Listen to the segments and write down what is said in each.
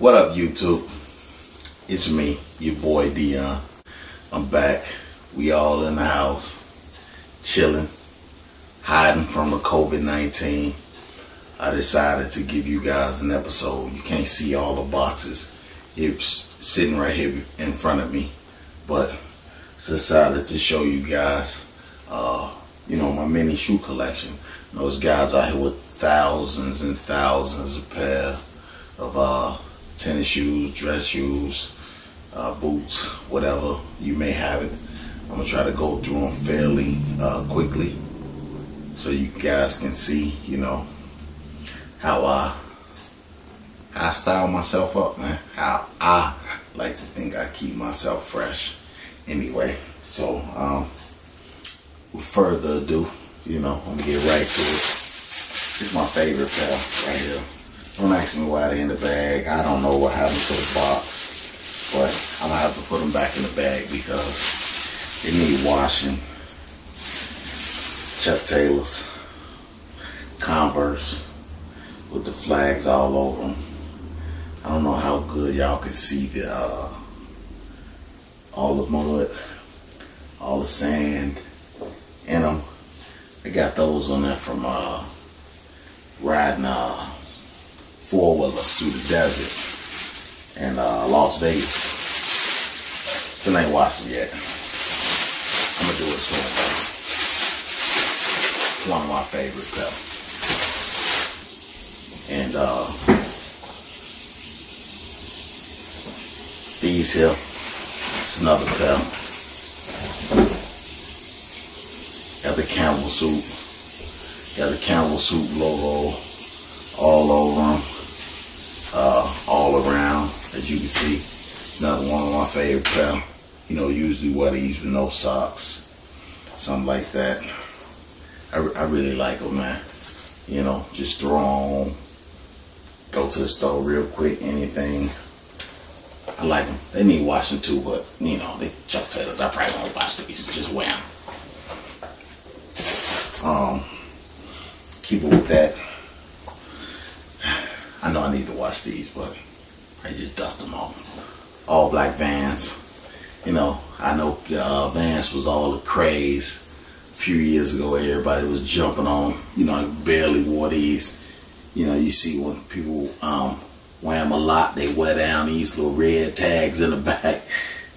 What up, YouTube? It's me, your boy Deon. I'm back. We all in the house, chilling, hiding from the COVID-19. I decided to give you guys an episode. You can't see all the boxes. It's sitting right here in front of me, but decided to show you guys, you know, my mini shoe collection. Those guys out here with thousands and thousands of pair of tennis shoes, dress shoes, boots, whatever you may have it. I'm gonna try to go through them fairly quickly, so you guys can see, you know, how I style myself up, man. How I like to think I keep myself fresh. Anyway, so with further ado, you know, I'm gonna get right to it. It's my favorite pair right here. Don't ask me why they in the bag. I don't know what happened to the box, but I'm gonna have to put them back in the bag because they need washing. Chuck Taylor's Converse with the flags all over them. I don't know how good y'all can see the all the mud, all the sand in them. I got those on there from riding four-wheelers through the desert and Las Vegas. Still ain't washed them yet. I'm gonna do it soon. One of my favorite pair. And these here. It's another pair. Got the camel suit. Got the camel suit logo all over them, all around, as you can see. It's another one of my favorite pair. You know, usually wear these with no socks, something like that. I really like them, man. You know, just throw on, go to the store real quick, anything. I like them. They need washing too, but you know, they Chuck Taylors. I probably won't wash these. Just wear them. Keep it with that. I know I need to wash these, but I just dust them off. All black Vans. You know, I know Vans was all the craze a few years ago. Everybody was jumping on. You know, I barely wore these. You know, you see when people wear them a lot, they wear down these little red tags in the back.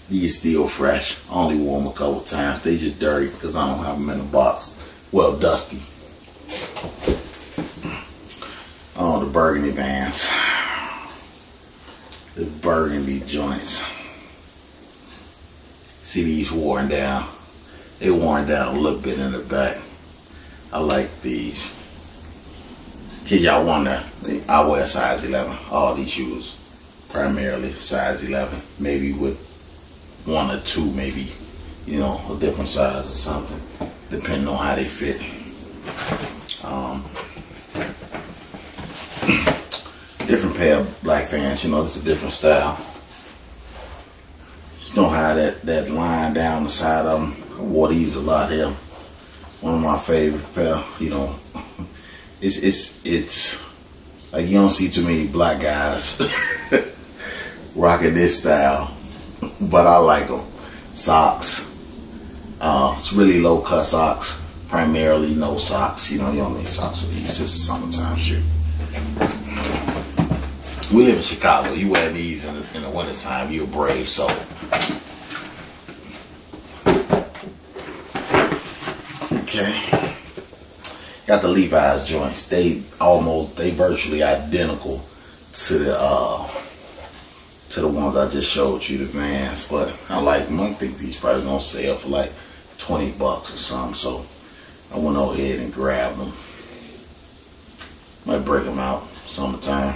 These still fresh. I only wore them a couple times. They just dirty because I don't have them in a box. Well, dusty. Oh, the burgundy Vans. The burgundy joints. See these worn down. They worn down a little bit in the back. I like these. Cause y'all wonder, I wear size 11. All these shoes, primarily size 11. Maybe with one or two, maybe, you know, a different size or something, depending on how they fit. Different pair of black Vans. You know, it's a different style. Just don't have that line down the side of them. I wore these a lot here. One of my favorite pair. You know. It's like you don't see too many black guys rocking this style, but I like them. Socks, it's really low cut socks, primarily no socks. You know, you don't need socks for these. This is summertime shit. We live in Chicago. You wear these in the wintertime, you're a brave soul. Okay. Got the Levi's joints. They virtually identical to the ones I just showed you, the Vans. But I like them. I think these probably gonna sell for like $20 or something. So I went over ahead and grabbed them. Might break them out summertime.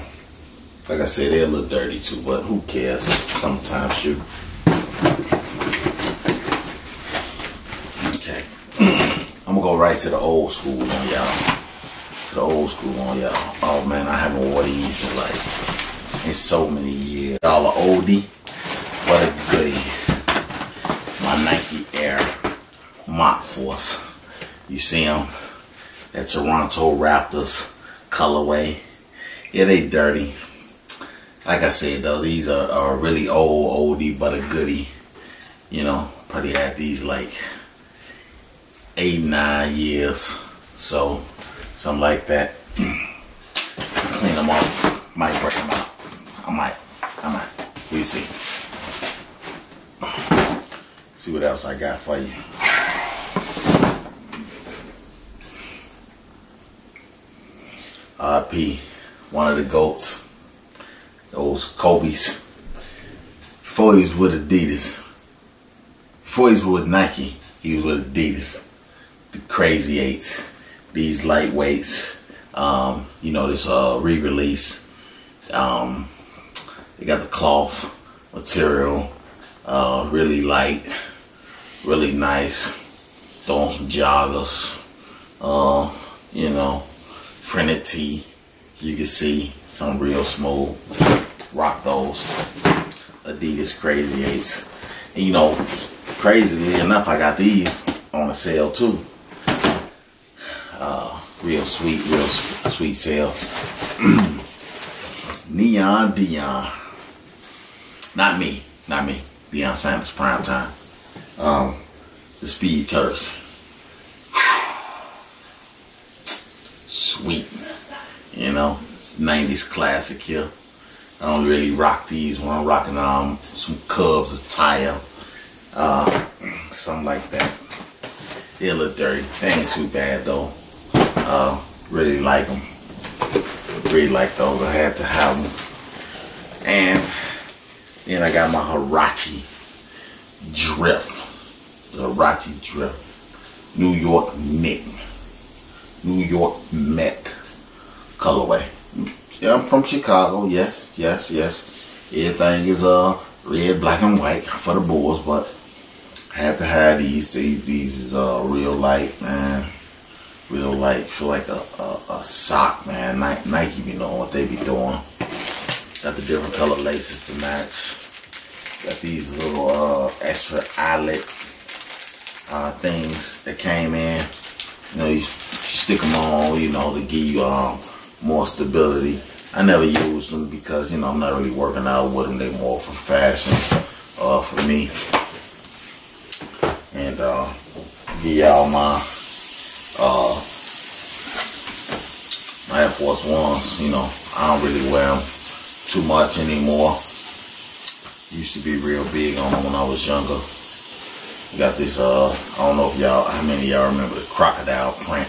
Like I said, they're a little dirty too, but who cares? Summertime shoot. Go right to the old school on y'all. To the old school on y'all. Oh man, I haven't worn these in like in so many years. Y'all are oldie, what a goodie. My Nike Air Mock Force. You see them? That Toronto Raptors colorway. Yeah, they dirty. Like I said though, these are really old, oldie but a goodie. You know, probably had these like 8, 9 years. So, something like that. Clean them off. Might break them out. I might. We'll see. See what else I got for you. RP, one of the GOATs. Those Kobe's. Before he was with Adidas. Before he was with Nike, he was with Adidas. The Crazy Eights. These lightweights. You know, this re-release. They got the cloth material. Really light. Really nice. Throw on some joggers. You know, printed tee. You can see some real smooth. Rock those Adidas Crazy Eights. And you know, crazily enough, I got these on a sale too. Real sweet sale. Neon Deon. Not me. Deon Sanders, prime time. The Speed Turfs. Sweet. You know, it's 90s classic here. I don't really rock these when I'm rocking some Cubs or Tire. Something like that. They look dirty. They ain't too bad though. Really like them. Really like those. I had to have them. And then I got my Huarache Drift. The Huarache Drift. New York Met. New York Met. Colorway. Yeah, I'm from Chicago. Yes. Everything is red, black, and white for the Bulls, but I have to have these. These is real light, man. Real light. Feel like a sock, man. Nike be knowing what they be doing. Got the different color laces to match. Got these little extra eyelet things that came in. You know, you stick them on, you know, to give you more stability. I never used them because, you know, I'm not really working out with them. They more for fashion for me. And give y'all my Air Force Ones. You know, I don't really wear them too much anymore. Used to be real big on them when I was younger. Got this I don't know if y'all, how many of y'all remember the crocodile print?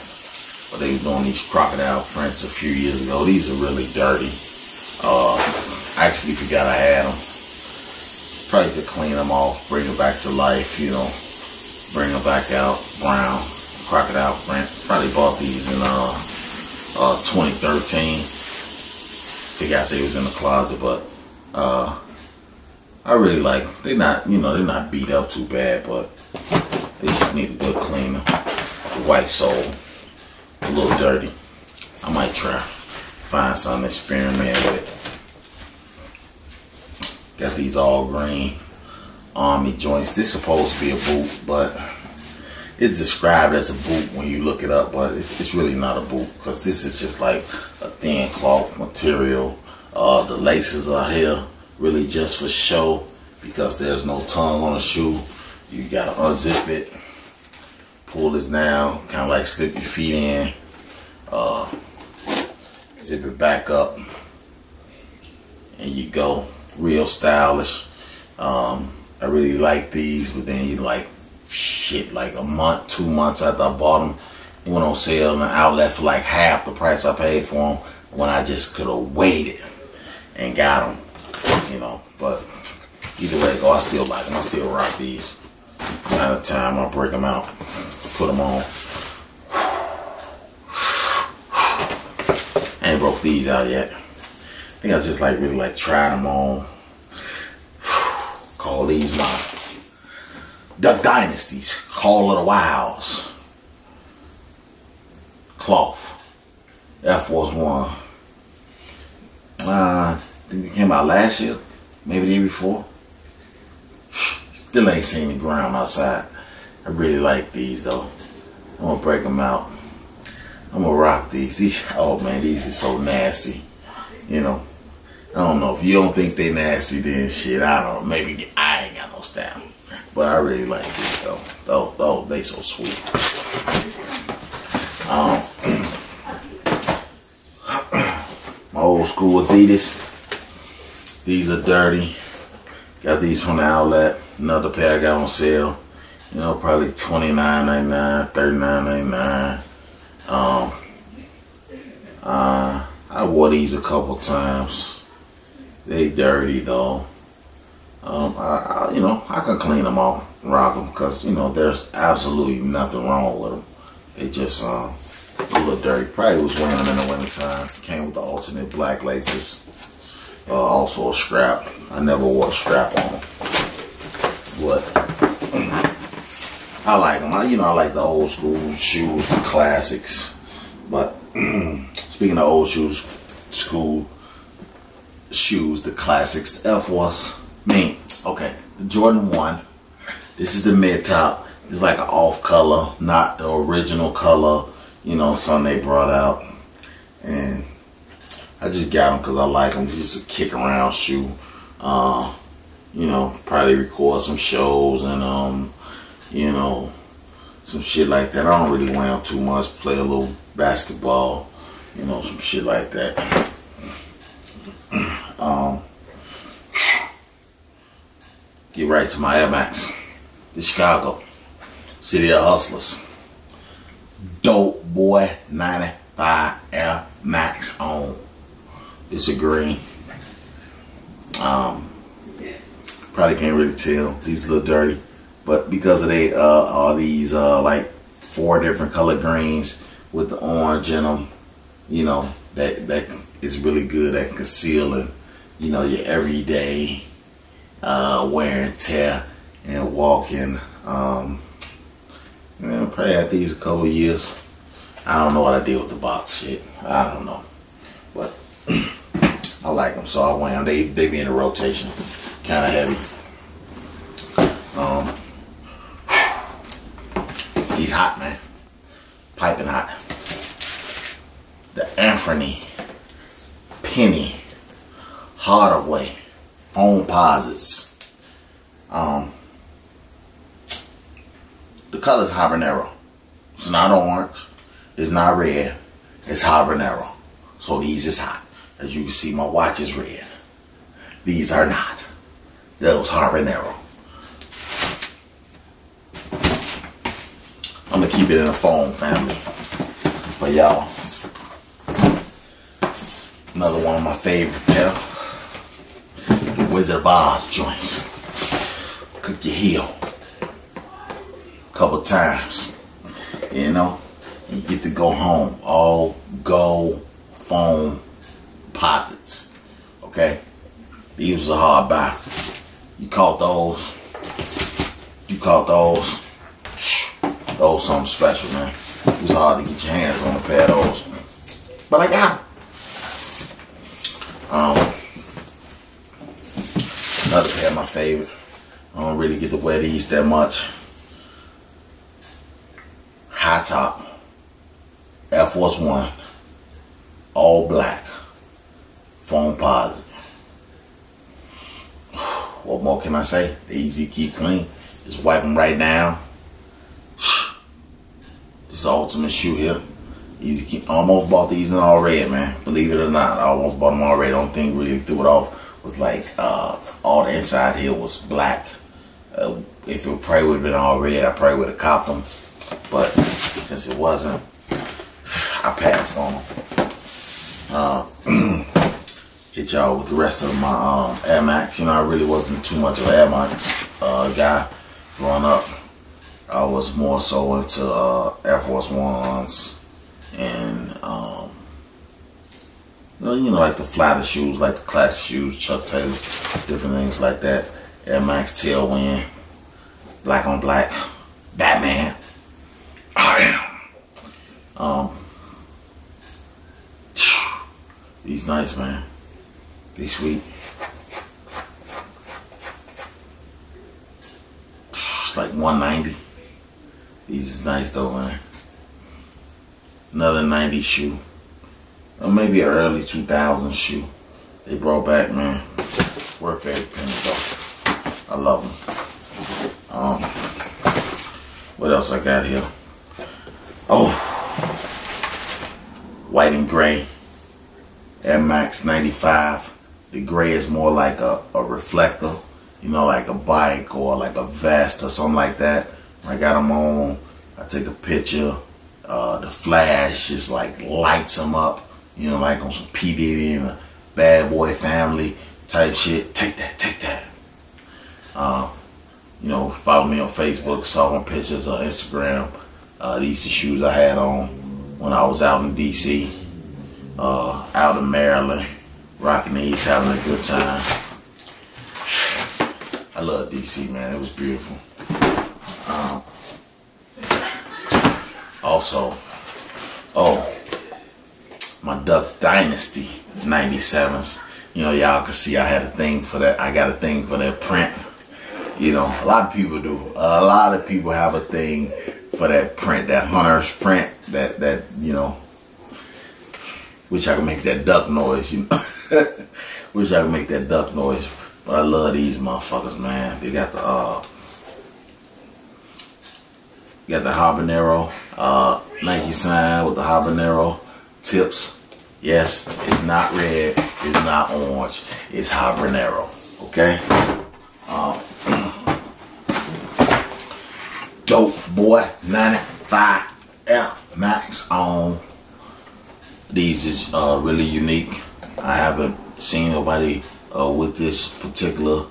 But they were doing these crocodile prints a few years ago. These are really dirty. I actually forgot I had them. Probably could clean them off, bring them back to life, you know. Bring them back out, brown, crocodile print. Probably bought these in 2013. Forgot they was in the closet, but I really like them. They're not, you know, they're not beat up too bad, but they just need a good cleaner. The white sole. A little dirty. I might try find something to experiment with. Got these all green army joints. This is supposed to be a boot, but it's described as a boot when you look it up, but it's really not a boot because this is just like a thin cloth material. The laces are here really just for show because there's no tongue on a shoe. You gotta unzip it. Pull this down, kind of like slip your feet in, zip it back up, and you go. Real stylish. I really like these, but then you like, shit, like a month, 2 months after I bought them, they went on sale in an outlet for like half the price I paid for them when I just could have waited and got them, you know. But either way it go, I still like them, I still rock these. Time to time, I'll break them out, put them on. I ain't broke these out yet. I think I just like really like try them on. Call these my Duck Dynasties, Call of the Wilds. Cloth, Air Force One. I think they came out last year, maybe the year before. Still ain't seen the ground outside. I really like these though. I'm gonna break them out. I'm gonna rock these. Oh man, these are so nasty. You know, I I don't know. If you don't think they nasty, then shit, I don't know. Maybe I ain't got no style. But I really like these though. Oh, they so sweet. My old school Adidas. These are dirty. Got these from the outlet. Another pair I got on sale. You know, probably $29.99, $39.99. I wore these a couple times. They dirty though. I you know, I can clean them off, rock them, because you know there's absolutely nothing wrong with them. They just a little dirty. Probably was wearing them in the winter time. Came with the alternate black laces. Also a strap. I never wore a strap on them. But I like them. You know, I like the old school shoes, the classics. But speaking of old shoes, school shoes, the classics, the Air Force. Okay, the Jordan 1. This is the mid top. It's like an off color, not the original color. You know, something they brought out, and I just got them because I like them. It's just a kick around shoe. You know, probably record some shows and you know, some shit like that. I don't really wear them too much. Play a little basketball, you know, some shit like that. Get right to my Air Max. The Chicago, city of hustlers. Dope boy, 95 Air Max on. It's a green. Probably can't really tell. These a little dirty, but because of they all these like 4 different color greens with the orange in them, you know, that is really good at concealing, you know, your everyday wear and tear and walking. Man, I probably had these a couple years. I don't know what I did with the box shit. I don't know, but I like them, so I wear them. They be in a rotation, kind of heavy. He's hot, man, piping hot. The Anthony, Penny, Hardaway, Foamposites. The color's Habanero. It's not orange. It's not red. It's Habanero. So these is hot. As you can see, my watch is red. These are not. Those Habanero. I'm gonna keep it in the foam family for y'all. Another one of my favorite pair. Wizard of Oz joints. Cook your heel a couple times, you know, and get to go home. All gold Foamposites. Okay, these was a hard buy. You caught those. Those something special, man. It was hard to get your hands on a pair of those, man. But I got them. Another pair, my favorite. I don't really get to wear these that much. High top, Air Force 1, all black, Foamposite. What more can I say? They're easy to keep clean. Just wipe them right down. This ultimate shoe here, easy to keep. I almost bought these in all red, man. Believe it or not, I almost bought them all red. I don't think really threw it off. Was like all the inside here was black. If it probably would have been all red, I probably would have copped them. But since it wasn't, I passed on them. Hit y'all with the rest of my Air Max. You know, I really wasn't too much of an Air Max guy growing up. I was more so into Air Force Ones and you know, like the flatter shoes, like the classic shoes, Chuck Taylors, different things like that. Air Max Tailwind, black on black, Batman. I am. These nice, man. They sweet. It's like $190. These is nice though, man. Another 90s shoe. Or maybe an early 2000 shoe. they brought back, man, worth every penny though. I love them. What else I got here? Oh, white and gray, Air Max 95. The gray is more like a reflector, you know, like a bike or like a vest or something like that. I got them on, I take a picture, the flash just like lights them up, you know, like on some P. Diddy and a Bad Boy Family type shit. Take that, take that. You know, follow me on Facebook, saw my pictures on Instagram. These are shoes I had on when I was out in DC, out in Maryland, rocking these, having a good time. I love DC, man, it was beautiful. Also, oh, my Duck Dynasty 97s. You know, y'all can see I had a thing for that. I got a thing for that print. You know, a lot of people do. A lot of people have a thing for that print, that hunter's print, that you know. Wish I could make that duck noise, you know. Wish I could make that duck noise, but I love these motherfuckers, man. They got the Habanero Nike sign with the Habanero tips. Yes, it's not red, it's not orange, it's Habanero. Okay. Dope boy 95 Air Max on. These is really unique. I haven't seen nobody with this particular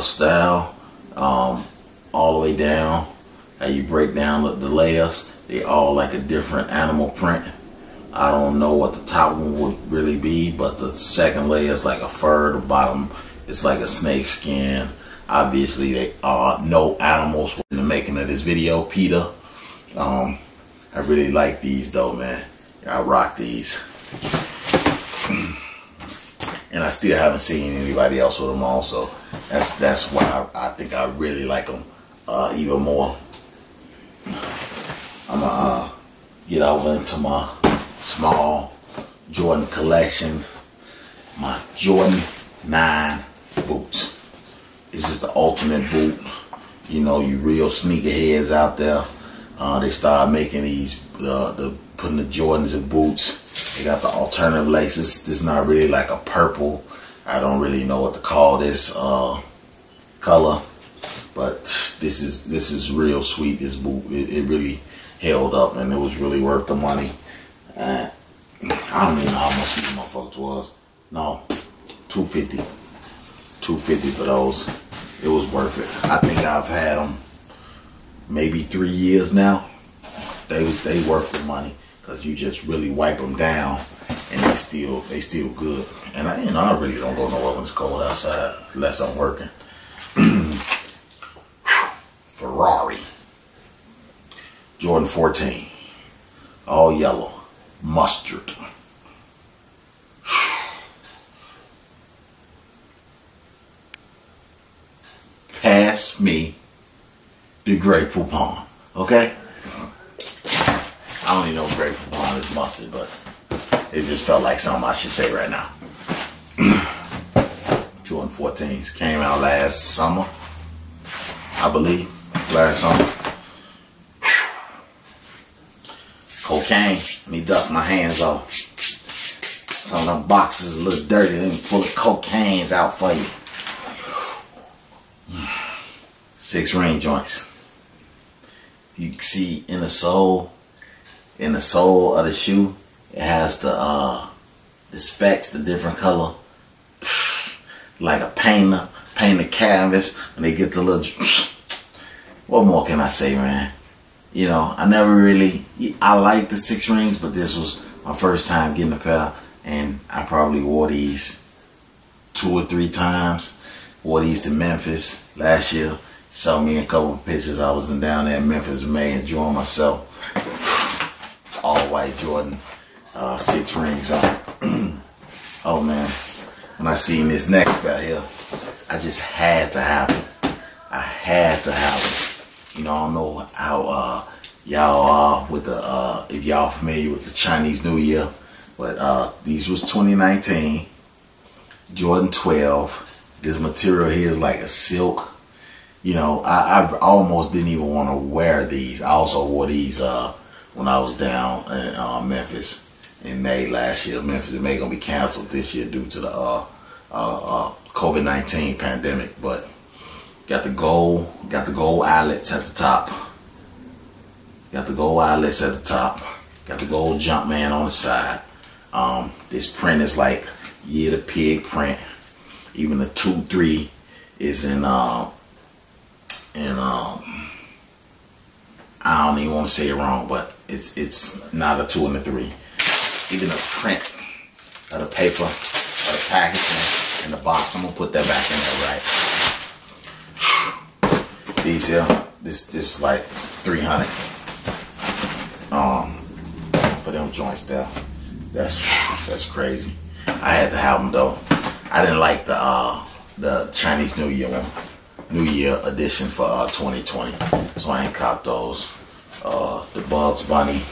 style all the way down. How you break down the layers, they all like a different animal print. I don't know what the top one would really be, but the second layer is like a fur. The bottom is like a snake skin. Obviously, they are no animals in the making of this video, Peter. I really like these though, man. I rock these. And I still haven't seen anybody else with them on, so that's why I think I really like them even more. I'm gonna get over into my small Jordan collection. My Jordan 9 boots. This is the ultimate boot. You know, you real sneakerheads out there. They start making these, putting the Jordans in boots. They got the alternative laces. This is not really like a purple. I don't really know what to call this color, but this is real sweet. This boot, it really held up and it was really worth the money. I don't even know how much these motherfuckers was. No, $250 for those. It was worth it. I think I've had them maybe 3 years now. They worth the money because you just really wipe them down and they still good. And I really don't go nowhere when it's cold outside unless I'm working. Ferrari Jordan 14, all yellow, mustard. Pass me the Grape Poupon, okay? I don't even know if Grape Poupon is mustard, but it just felt like something I should say right now. Jordan 14s came out last summer, I believe. Last summer. Cocaine. Let me dust my hands off. Some of them boxes a little dirty. Let me pull the cocaines out for you. 6 ring joints. You can see in the sole of the shoe, it has the specs, the different color. Like a painter, paint the canvas, and they get the little. What more can I say, man? You know, I never really, I like the 6 rings, but this was my first time getting a pair, and I probably wore these 2 or 3 times. Wore these to Memphis last year. Saw me a couple of pictures. I was down there in Memphis in May enjoying myself. All white Jordan 6 rings on. Oh man, when I seen this next pair here, I just had to have it. I had to have it. You know, I don't know how y'all are with the if y'all familiar with the Chinese New Year, but these was 2019. Jordan 12. This material here is like a silk. You know, I almost didn't even want to wear these. I also wore these when I was down in Memphis in May last year. Memphis in May gonna be canceled this year due to the COVID-19 pandemic. But got the gold eyelets at the top. Got the gold eyelets at the top. Got the gold jump man on the side. This print is like the pig print. Even the 2-3 is in I don't even want to say it wrong, but it's not a 2 and a 3. Even the print of the paper, of the packaging, and the box. I'm gonna put that back in there, right? These here, this is like 300. For them joints there, that's crazy. I had to have them though. I didn't like the Chinese New Year one. New Year edition for 2020, so I ain't copped those. The Bugs Bunny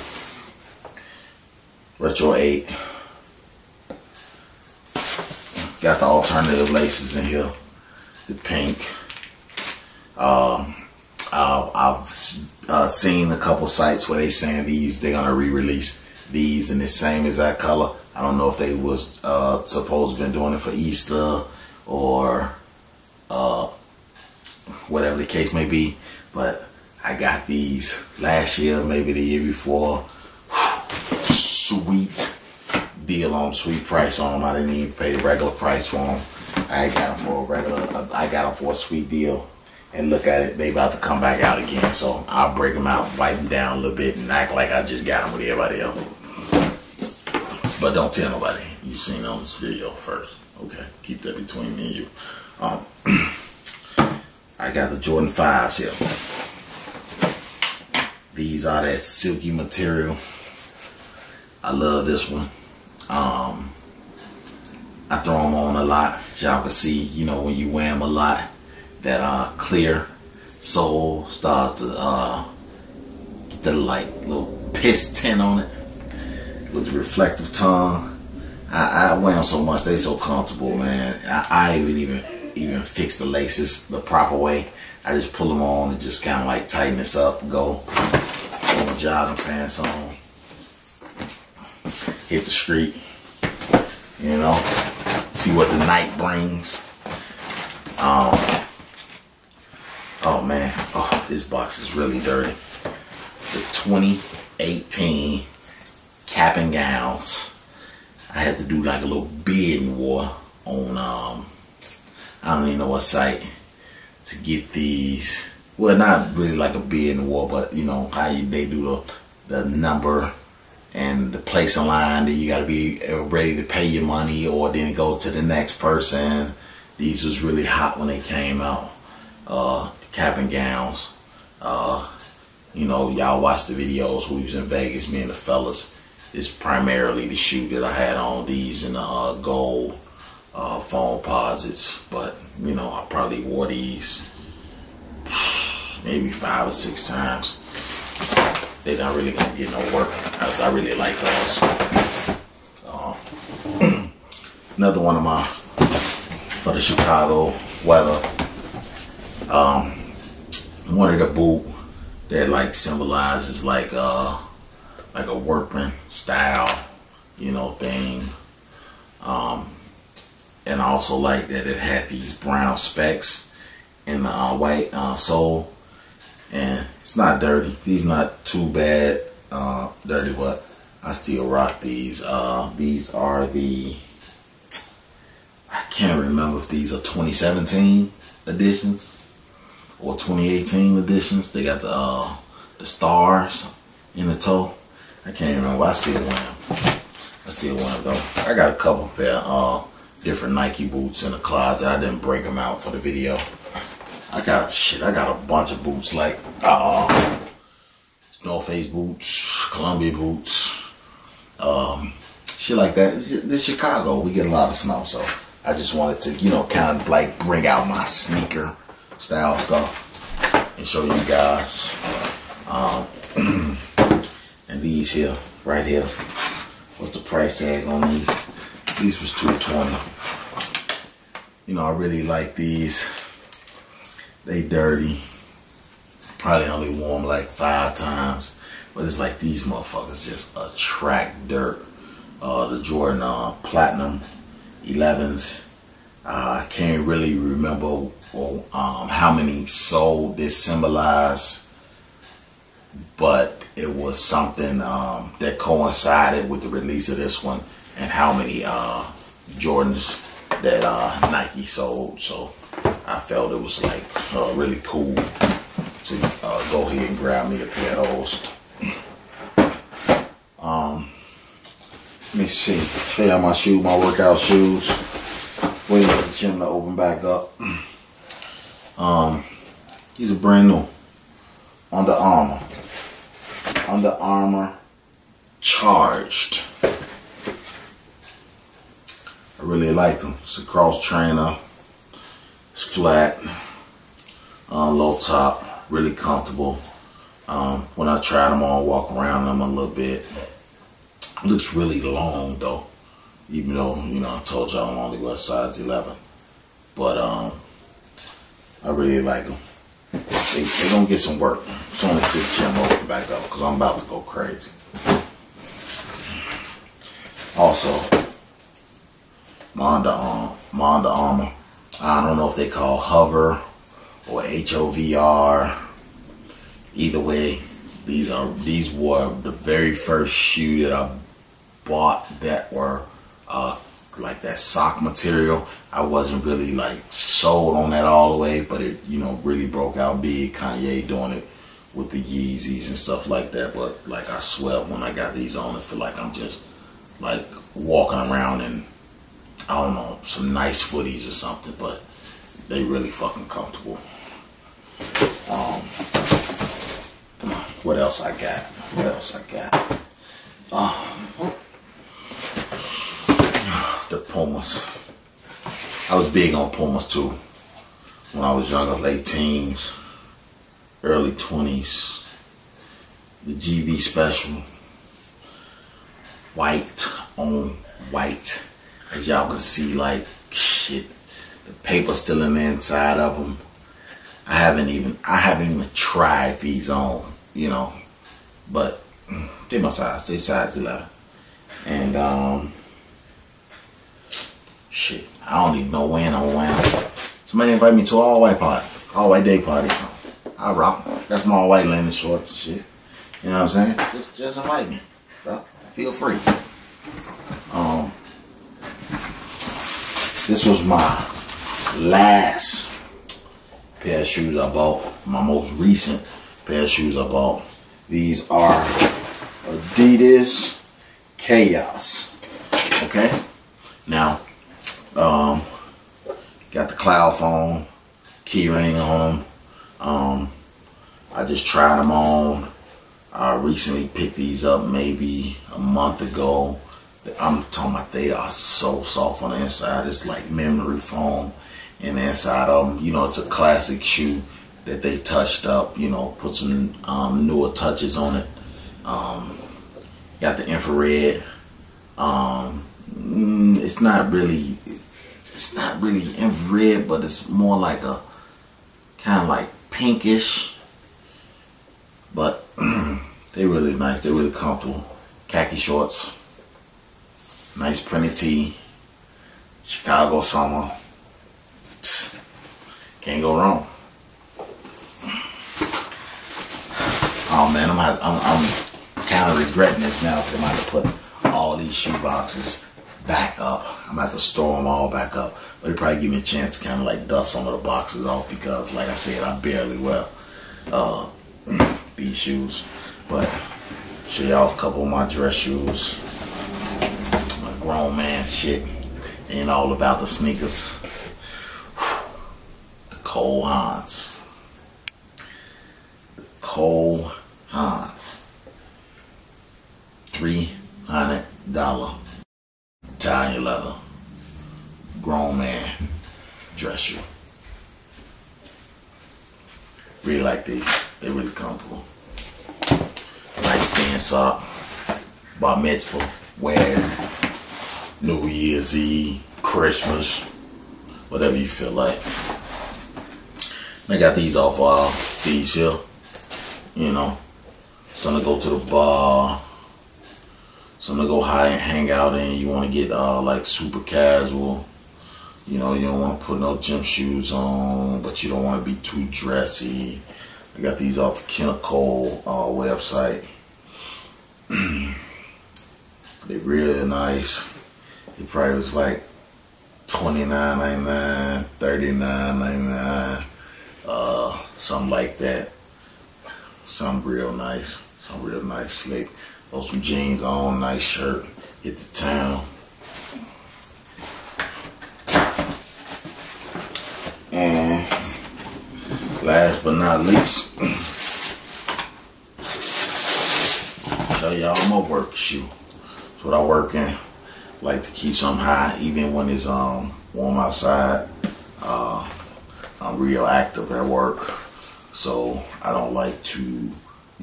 Retro 8. Got the alternative laces in here. The pink. I've seen a couple sites where they saying they're gonna re-release these in the same exact color. I don't know if they was supposed to been doing it for Easter or whatever the case may be, but I got these last year, maybe the year before. Sweet deal on sweet price on them. I didn't even pay the regular price for them. I got them for a sweet deal. And look at it, they about to come back out again. So I'll break them out, wipe them down a little bit, and act like I just got them with everybody else. But don't tell nobody you seen on this video first. Okay, keep that between me and you. I got the Jordan 5s here. These are that silky material. I love this one. I throw them on a lot. Y'all can see, you know, when you wear them a lot, that clear sole starts to get the like little piss tint on it with the reflective tongue. I wear them so much, they so comfortable, man. I even fix the laces the proper way. I just pull them on and just kind of like tighten this up and go put my jogging pants on, hit the street, you know, see what the night brings. Oh man, oh, this box is really dirty. The 2018 cap and gowns. I had to do like a little bid and war on I don't even know what site to get these. Well, not really like a bid in the war, but you know how they do the number and the place in line. Then you got to be ready to pay your money, or then go to the next person. These was really hot when they came out. The cap and gowns. You know, y'all watched the videos. We was in Vegas, me and the fellas. It's primarily the shoe that I had on. These in the gold. Foamposites, but you know, I probably wore these maybe 5 or 6 times. They're not really gonna get no work, because I really like those. Another one of my for the Chicago weather. One of the boot that like symbolizes like a workman style, you know, thing. And I also like that it had these brown specks in the white sole, and it's not dirty. These not too bad dirty, but I still rock these. These are the, I can't remember if these are 2017 editions or 2018 editions. They got the stars in the toe. I can't remember. I still wear them. I still wear them though. I got a couple pair. Different Nike boots in the closet. I didn't break them out for the video. I got a bunch of boots like North Face boots, Columbia boots, shit like that. This Chicago, we get a lot of snow, so I just wanted to, you know, kind of like bring out my sneaker style stuff and show you guys. And these here, right here, what's the price tag on these? These was $220. You know, I really like these. They dirty. Probably only wore them like 5 times. But it's like these motherfuckers just attract dirt. The Jordan Platinum 11s. I can't really remember how many sold this symbolized, but it was something that coincided with the release of this one and how many Jordans that Nike sold. So I felt it was like really cool to go ahead and grab me a pair of those. Let me see, show y'all my shoe, my workout shoes. Waiting for the gym to open back up. These are brand new. Under Armour. Under Armour Charged. I really like them. It's a cross trainer. It's flat. Low top. Really comfortable. When I tried them on, walk around them a little bit. Looks really long though, even though, you know, I told y'all I'm only wear size 11, but I really like them. They gonna get some work as soon as this gym open back up, because I'm about to go crazy. Also, my Under Armour, I don't know if they call Hover or HOVR. Either way, these were the very first shoe that I bought that were like that sock material. I wasn't really like sold on that all the way, but it, you know, really broke out big. Kanye doing it with the Yeezys and stuff like that. But like, I swear when I got these on, I feel like I'm just like walking around in, I don't know, some nice footies or something, but they really fucking comfortable. What else I got? What else I got? The Pumas. I was big on Pumas too. When I was younger, late teens, early 20s. The GV Special. White on white. As y'all can see, like, shit, the paper's still in the inside of them. I haven't even tried these on. You know, but they my size. They size 11, and shit, I don't even know when I'm wearing. Somebody invite me to an all-white party, all-white day party, so I rock. That's my all-white landing shorts and shit. You know what I'm saying? Just invite me, bro. Feel free. This was my last pair of shoes I bought. My most recent pair of shoes I bought. These are Adidas Chaos. Okay, now got the cloud phone key ring on them. I just tried them on. I recently picked these up maybe a month ago. I'm talking about, they are so soft on the inside. It's like memory foam in the inside of them. You know, it's a classic shoe that they touched up, you know, put some newer touches on it. Got the infrared. It's not really, infrared, but it's more like a kind of like pinkish. But they really nice. They really comfortable. Khaki shorts. Nice printed tee. Chicago summer. Can't go wrong. Oh man, I'm kind of regretting this now, because I'm about to put all these shoe boxes back up. I'm about to store them all back up, but it probably give me a chance to kind of like dust some of the boxes off, because like I said, I barely wear these shoes. But show y'all a couple of my dress shoes. My grown man shit. Ain't all about the sneakers. The Cole Hans. Cole Hans, $300 Italian leather grown man dress shoe. Really like these. They're really comfortable. Nice thin sock. Bar mitzvah wear. New Year's Eve, Christmas, whatever you feel like. And I got these off all these here, you know. Some to go to the bar, some to go high and hang out in. You want to get like super casual. You know, you don't want to put no gym shoes on, but you don't want to be too dressy. I got these off the Kenneth Cole website. They're really nice. It probably was like $29.99, $39.99, something like that. Some real nice, some real nice slick. Throw some jeans on, nice shirt, hit the town. And last but not least, I'll show y'all my work shoe. That's what I work in. Like to keep something high, even when it's warm outside. I'm real active at work, so I don't like to, you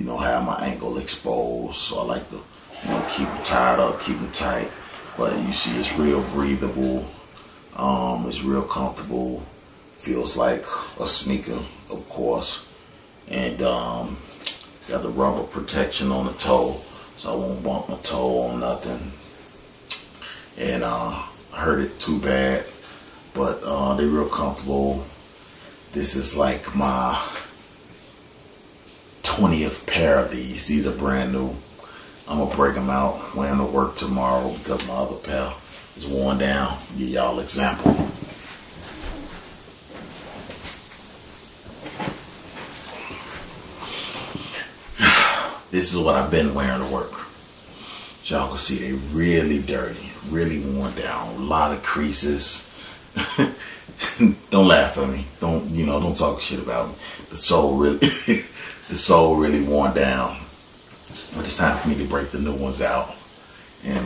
know, have my ankle exposed. So I like to, you know, keep it tied up, keep it tight. But you see, it's real breathable. It's real comfortable. Feels like a sneaker, of course. And got the rubber protection on the toe, so I won't bump my toe on nothing. And I hurt it too bad, but they're real comfortable. This is like my 20th pair of these. These are brand new. I'm gonna break them out, wear them to work tomorrow because my other pair is worn down. Give y'all an example. This is what I've been wearing to work. As y'all can see, they really dirty, really worn down, a lot of creases. Don't laugh at me. Don't, you know, don't talk shit about me. The sole really worn down. But it's time for me to break the new ones out and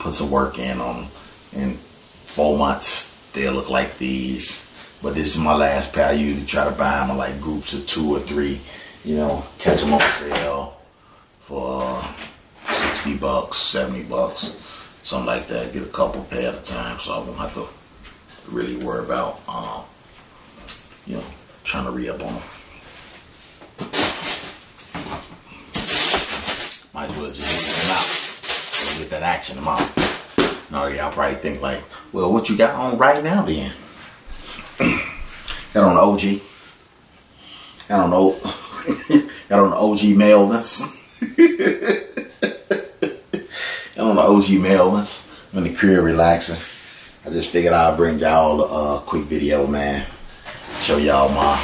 put some work in on them. In 4 months, they'll look like these. But this is my last pair. I usually try to buy them in like groups of 2 or 3. You know, catch them on sale for $60, $70, something like that. Get a couple pair at a time, so I won't have to really worry about, you know, trying to re-up on them. Might as well just get that action tomorrow. No, y'all probably think like, well, what you got on right now then? Got on the OG. I don't know. Got on the OG Melvins. Got on the OG Melvins. I'm in the crib relaxing. I just figured I'd bring y'all a quick video, man. Show y'all my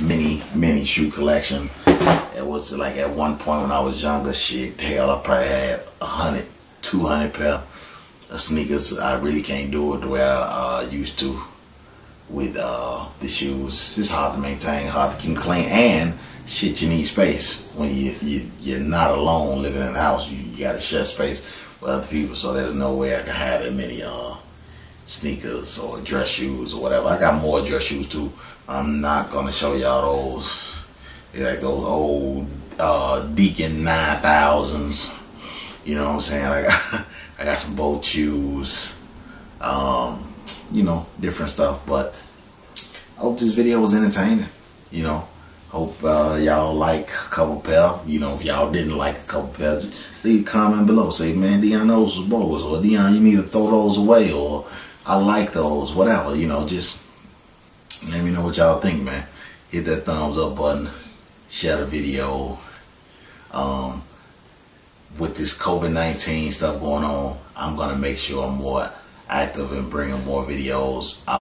mini shoe collection. It was like at one point when I was younger, shit, hell, I probably had 100, 200 pair of sneakers. I really can't do it the way I used to. With the shoes, it's hard to maintain, hard to keep clean, and shit, you need space. When you're not alone living in the house, you gotta share space with other people. So there's no way I can have that many sneakers or dress shoes or whatever. I got more dress shoes too. I'm not gonna show y'all those. They're like those old Deacon 9000s. You know what I'm saying? I got some boat shoes. You know, different stuff, but I hope this video was entertaining. You know, hope y'all like a couple pair. You know, if y'all didn't like a couple pair, just leave a comment below. Say, man, Deon, those was bogus, or Deon, you need to throw those away, or I like those, whatever. You know, just let me know what y'all think, man. Hit that thumbs up button, share the video. With this COVID-19 stuff going on, I'm gonna make sure I'm more active and bringing more videos.